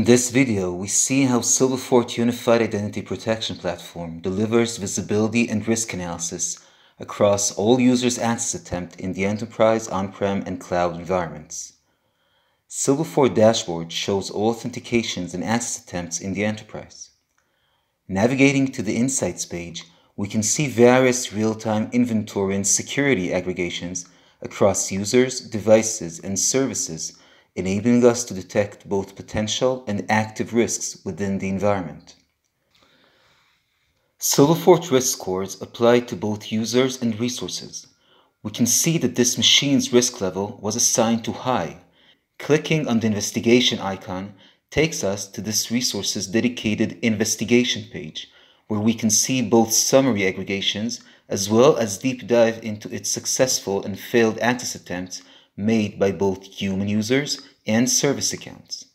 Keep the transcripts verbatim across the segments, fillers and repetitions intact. In this video, we see how SilverFort Unified Identity Protection Platform delivers visibility and risk analysis across all users' access attempts in the enterprise, on-prem, and cloud environments. SilverFort Dashboard shows all authentications and access attempts in the enterprise. Navigating to the Insights page, we can see various real-time inventory and security aggregations across users, devices, and services, enabling us to detect both potential and active risks within the environment. SilverFort risk scores apply to both users and resources. We can see that this machine's risk level was assigned to high. Clicking on the investigation icon takes us to this resource's dedicated investigation page, where we can see both summary aggregations as well as deep dive into its successful and failed access attempts made by both human users and service accounts.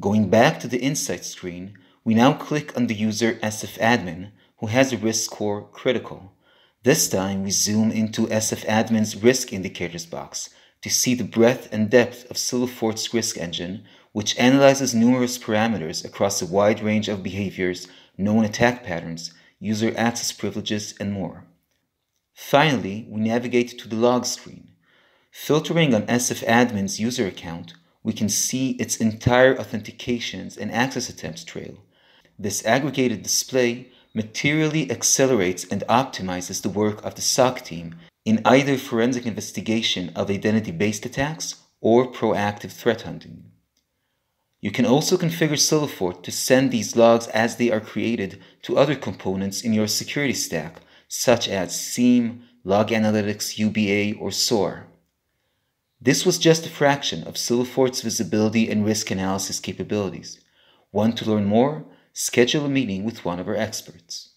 Going back to the Insights screen, we now click on the user SFAdmin, who has a risk score critical. This time, we zoom into SFAdmin's risk indicators box to see the breadth and depth of SilverFort's risk engine, which analyzes numerous parameters across a wide range of behaviors, known attack patterns, user access privileges, and more. Finally, we navigate to the log screen. Filtering on SFAdmin's user account, we can see its entire authentications and access attempts trail. This aggregated display materially accelerates and optimizes the work of the S O C team in either forensic investigation of identity-based attacks or proactive threat hunting. You can also configure SilverFort to send these logs as they are created to other components in your security stack, such as SIEM, Log Analytics, U B A, or SOAR. This was just a fraction of SilverFort's visibility and risk analysis capabilities. Want to learn more? Schedule a meeting with one of our experts.